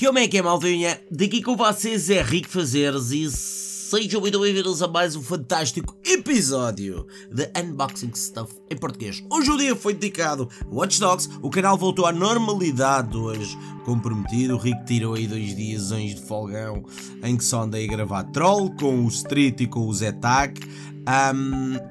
Como é que é, maldinha? Daqui com vocês é Rico Fazeres e sejam muito bem-vindos a mais um fantástico episódio de Unboxing Stuff em português. Hoje o dia foi dedicado a Watch Dogs, o canal voltou à normalidade hoje, como prometido. O Rico tirou aí 2 dias de folgão em que só andei a gravar Troll com o Street e com o Zetac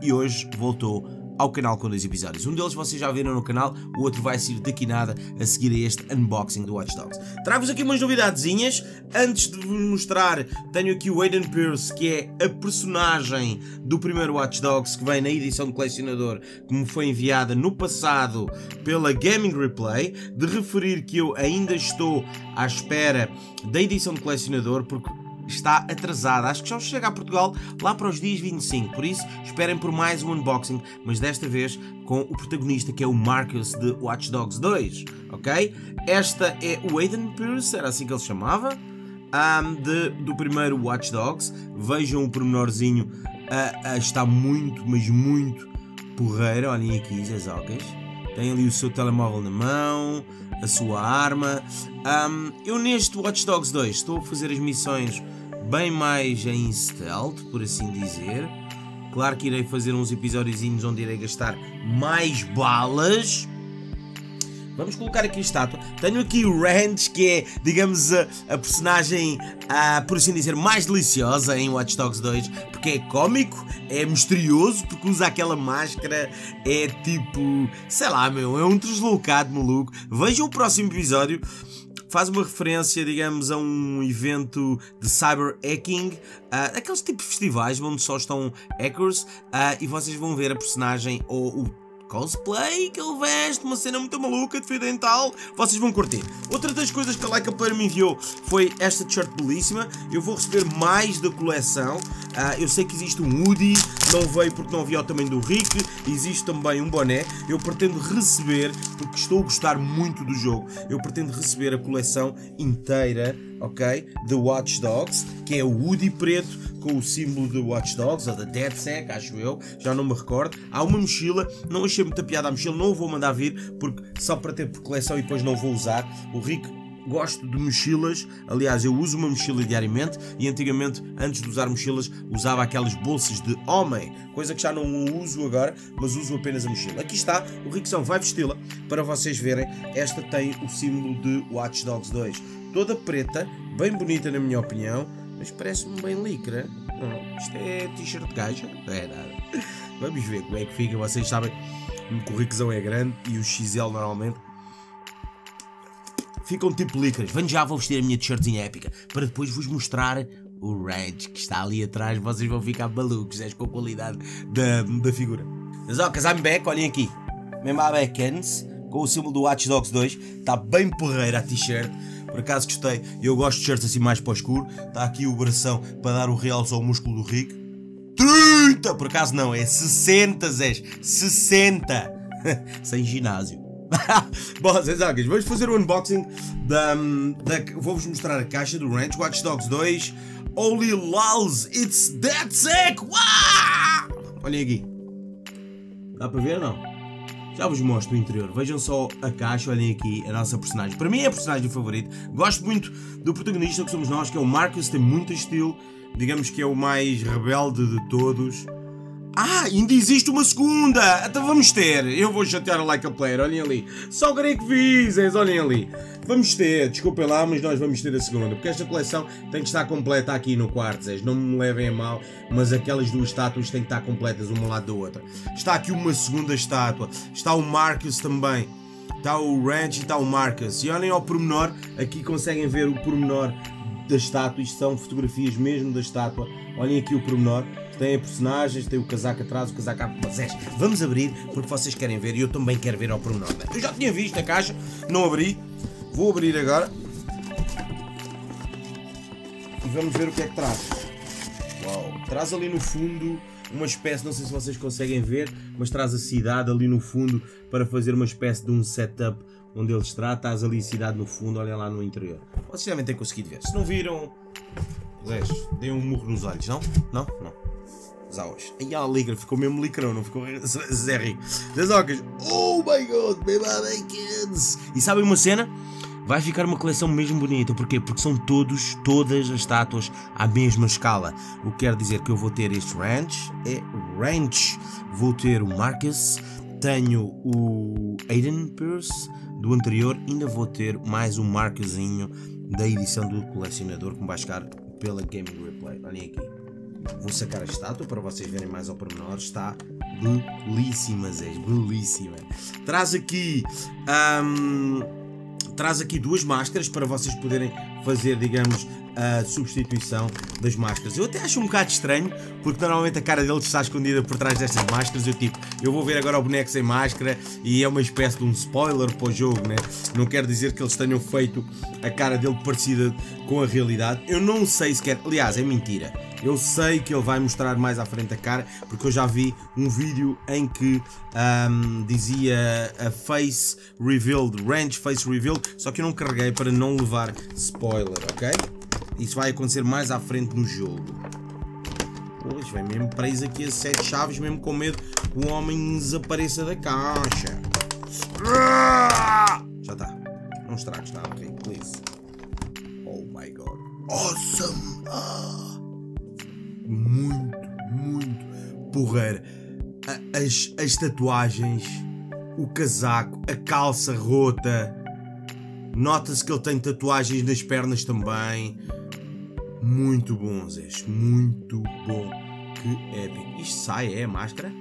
e hoje voltou ao canal com 2 episódios. Um deles vocês já viram no canal, o outro vai sair daqui nada a seguir a este unboxing do Watch Dogs. Trago-vos aqui umas novidadezinhas. Antes de vos mostrar, tenho aqui o Aidan Pearce, que é a personagem do primeiro Watch Dogs, que vem na edição de colecionador que me foi enviada no passado pela Gaming Replay. De referir que eu ainda estou à espera da edição de colecionador, porque está atrasada, acho que só chega a Portugal lá para os dias 25, por isso esperem por mais um unboxing, mas desta vez com o protagonista, que é o Marcus de Watch Dogs 2, ok? Esta é o Aidan Pearce, era assim que ele se chamava, do primeiro Watch Dogs. Vejam o pormenorzinho, está muito, mas muito porreiro. Olhem aqui, Zezocas, tem ali o seu telemóvel na mão, a sua arma. Eu neste Watch Dogs 2 estou a fazer as missões bem mais em stealth, por assim dizer. Claro que irei fazer uns episódiozinhos onde irei gastar mais balas. Vamos colocar aqui a estátua. Tenho aqui o Ranch, que é, digamos, a personagem, por assim dizer, mais deliciosa em Watch Dogs 2, porque é cómico, é misterioso, porque usa aquela máscara, é tipo, sei lá, meu, é um deslocado maluco. Vejam o próximo episódio. Faz uma referência, digamos, a um evento de cyberhacking, aqueles tipos de festivais onde só estão hackers, e vocês vão ver a personagem ou o cosplay que ele veste, uma cena muito maluca de fio dental. Vocês vão curtir. Outra das coisas que a Like a Player me enviou foi esta t-shirt belíssima. Eu vou receber mais da coleção. Eu sei que existe um hoodie, não veio porque não havia o tamanho do Rick. Existe também um boné. Eu pretendo receber, porque estou a gostar muito do jogo, eu pretendo receber a coleção inteira, ok, de Watch Dogs, que é o hoodie preto com o símbolo de Watch Dogs, ou da DedSec, acho eu, já não me recordo. Há uma mochila, não achei muita piada a mochila, não vou mandar vir, porque só para ter por coleção e depois não vou usar. O Rico, gosto de mochilas, aliás, eu uso uma mochila diariamente, e antigamente, antes de usar mochilas, usava aquelas bolsas de homem, coisa que já não uso agora, mas uso apenas a mochila. Aqui está, o Rickson vai vesti-la para vocês verem. Esta tem o símbolo de Watch Dogs 2, toda preta, bem bonita na minha opinião, mas parece-me bem licra. Não, isto é t-shirt de gaja? Não é nada. Vamos ver como é que fica. Vocês sabem que o Rickzão é grande e o XL normalmente ficam tipo licras. Venho já, vou vestir a minha t-shirtzinha épica para depois vos mostrar o Ranch, que está ali atrás. Vocês vão ficar malucos, és com a qualidade da figura. Mas ó, I'm back, olhem aqui. Mesmo a Beckens, com o símbolo do Watch Dogs 2. Está bem porreira a t-shirt. Por acaso gostei, eu gosto de shirts assim mais para o escuro. Está aqui o bração para dar o realce ao músculo do Rico. 30! Por acaso não, é 60, Zé. 60! Sem ginásio. Bom, Zezocas, vamos fazer o unboxing vou-vos mostrar a caixa do Ranch Watch Dogs 2. Holy lols, it's that sick! Olhem aqui. Dá para ver ou não? Já vos mostro o interior, vejam só a caixa, olhem aqui a nossa personagem. Para mim é a personagem favorita, gosto muito do protagonista que somos nós, que é o Marcus, tem muito estilo, digamos que é o mais rebelde de todos. Ah, ainda existe uma segunda, até vamos ter, eu vou chatear a Like a Player, olhem ali, só o Greg Vizes, olhem ali. Vamos ter, desculpem lá, mas nós vamos ter a segunda, porque esta coleção tem que estar completa aqui no quarto, Zés, não me levem a mal, mas aquelas 2 estátuas têm que estar completas uma ao lado da outra. Está aqui uma segunda estátua, está o Marcus também, está o Ranch e está o Marcus, e olhem ao pormenor, aqui conseguem ver o pormenor da estátua, isto são fotografias mesmo da estátua, olhem aqui o pormenor. Tem personagens, tem o casaco atrás, o casaco à Pazés. Vamos abrir, porque vocês querem ver e eu também quero ver ao pormenor. Eu já tinha visto a caixa, não abri. Vou abrir agora. E vamos ver o que é que traz. Uau! Traz ali no fundo uma espécie, não sei se vocês conseguem ver, mas traz a cidade ali no fundo para fazer uma espécie de um setup onde eles tratam. Traz ali a cidade no fundo, olhem lá no interior. Vocês devem ter conseguido ver. Se não viram, Zés, deem um murro nos olhos, não? Não? Não. Zauas. Aí a ligra ficou mesmo licrão, não ficou Zé Rico. Zezocas. Oh my god, baby, I can't. E sabem uma cena? vai ficar uma coleção mesmo bonita. Porquê? Porque são todas as estátuas à mesma escala. O que quer dizer que eu vou ter este Ranch, vou ter o Marcus, tenho o Aidan Pearce do anterior, ainda vou ter mais um Marcusinho da edição do colecionador que me vai chegar pela Gaming Replay. Olhem aqui. Vou sacar a estátua para vocês verem mais ao pormenor. Está belíssima, Zé, belíssima. Traz aqui duas máscaras para vocês poderem fazer, digamos, a substituição das máscaras. Eu até acho um bocado estranho, porque normalmente a cara deles está escondida por trás destas máscaras. Eu vou ver agora o boneco sem máscara e é uma espécie de um spoiler para o jogo, né? Não quer dizer que eles tenham feito a cara dele parecida com a realidade. Eu não sei sequer, aliás, é mentira. Eu sei que ele vai mostrar mais à frente a cara, porque eu já vi um vídeo em que dizia a Face Revealed, Ranch Face Revealed, só que eu não carreguei para não levar spoiler, ok? Isso vai acontecer mais à frente no jogo. Pois, vai mesmo preso aqui a 7 chaves, mesmo com medo que o homem desapareça da caixa. Já está. Não estragues nada, ok? Please. Oh my god. Awesome! Muito porreira. As tatuagens, o casaco, a calça rota. Nota-se que ele tem tatuagens nas pernas também. Muito bom, Zé. Muito bom. Que épico. Isto sai, é a máscara?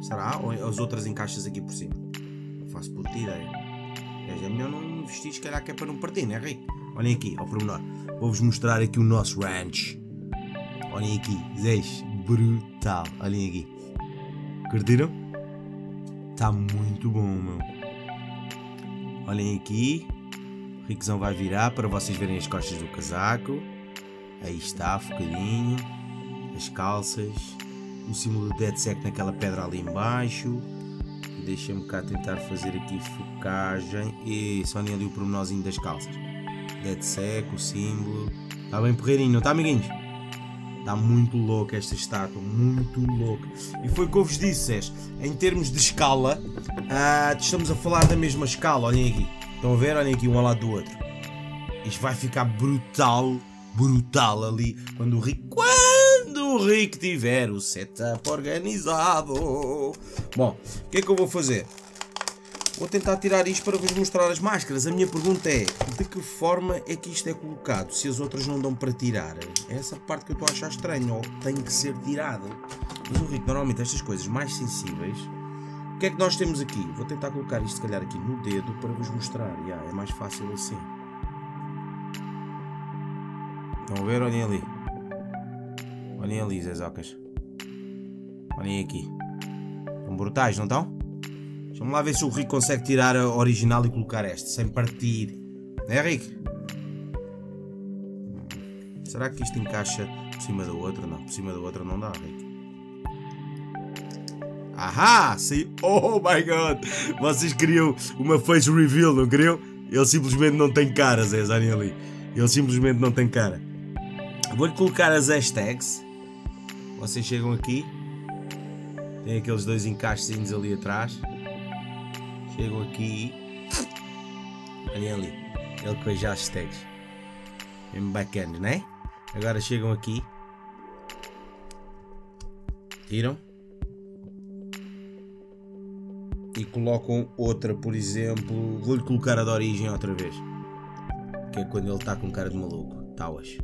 Será? Ou as outras encaixas aqui por cima? Não faço puta ideia. É melhor não investir, se calhar, que é para não partir, não é, Rico? Olhem aqui, ao pormenor. Vou-vos mostrar aqui o nosso Ranch. Olhem aqui, Zé. Brutal. Olhem aqui. Curtiram? Está muito bom, meu. Olhem aqui, o Riquezão vai virar para vocês verem as costas do casaco. Aí está, focadinho. As calças. O símbolo do DedSec naquela pedra ali embaixo. Deixa-me cá tentar fazer aqui focagem. E só nem ali o pormenorzinho das calças. DedSec, o símbolo. Está bem porreirinho, não está, amiguinhos? Está muito louca esta estátua, muito louca. E foi o que eu vos disse, em termos de escala, estamos a falar da mesma escala, olhem aqui. Estão a ver? Olhem aqui, um ao lado do outro. Isto vai ficar brutal, brutal ali, quando o Rico tiver o setup organizado. Bom, o que é que eu vou fazer? Vou tentar tirar isto para vos mostrar as máscaras. A minha pergunta é, de que forma é que isto é colocado? Se as outras não dão para tirar? É essa parte que eu estou a achar estranha, ou tem que ser tirada. Mas o Rico, normalmente estas coisas mais sensíveis... O que é que nós temos aqui? Vou tentar colocar isto, se calhar, aqui no dedo para vos mostrar. Yeah, é mais fácil assim. Estão a ver? Olhem ali. Olhem ali, Zezocas. Olhem aqui. Estão brutais, não estão? Vamos lá ver se o Rico consegue tirar a original e colocar esta, sem partir. Não é, Rico? Será que isto encaixa por cima da outra? Não, por cima da outra não dá, Rico. Ahá! Saiu! Oh my god! Vocês queriam uma face reveal, não queriam? Ele simplesmente não tem cara, Zé, olhem ali. Ele simplesmente não tem cara. Vou-lhe colocar as hashtags. Vocês chegam aqui. Tem aqueles dois encaixezinhos ali atrás. Chego aqui. Olhem ali. Ele com as hashtags. Bem bacana, não é? Agora chegam aqui. Tiram. E colocam outra, por exemplo. Vou-lhe colocar a da origem outra vez. Que é quando ele está com cara de maluco. Tauas.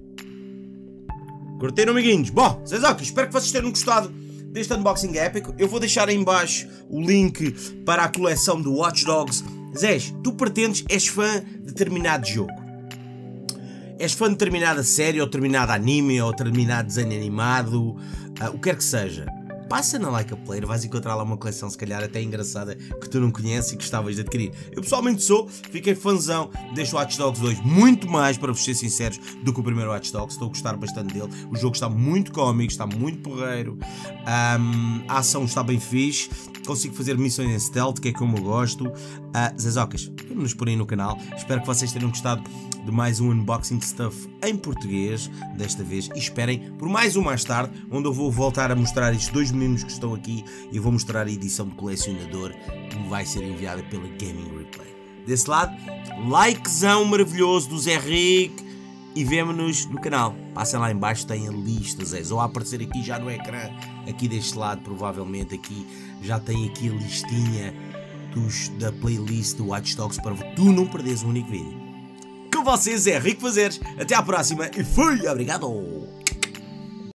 Curtiram, amiguinhos? Bom, Zezaki, espero que vocês tenham gostado deste unboxing épico. Eu vou deixar aí em baixo o link para a coleção do Watch Dogs. Zés, tu pretendes, és fã de determinado jogo, és fã de determinada série, ou determinado anime, ou determinado desenho animado, o que quer que seja, passa na Like a Player, vais encontrar lá uma coleção, se calhar até engraçada, que tu não conheces e gostavas de adquirir. Eu pessoalmente fiquei fãzão deste Watch Dogs 2, muito mais, para vos ser sinceros, do que o primeiro Watch Dogs. Estou a gostar bastante dele, o jogo está muito cómico, está muito porreiro, a ação está bem fixe, consigo fazer missões em stealth, que é como eu gosto. Zezocas, vamos-nos por aí no canal, espero que vocês tenham gostado de mais um Unboxing Stuff em português, desta vez, e esperem por mais um mais tarde, onde eu vou voltar a mostrar estes dois meninos que estão aqui, e vou mostrar a edição de colecionador que me vai ser enviada pela Gaming Replay. desse lado, likezão maravilhoso do Zé Rico e vemo-nos no canal. Passem lá em baixo, têm a lista, Zés, ou a aparecer aqui já no ecrã, aqui deste lado, provavelmente aqui, já tem aqui a listinha da playlist do Watch Dogs para tu não perderes um único vídeo. Com vocês é Rico Fazeres, até à próxima e fui! Obrigado!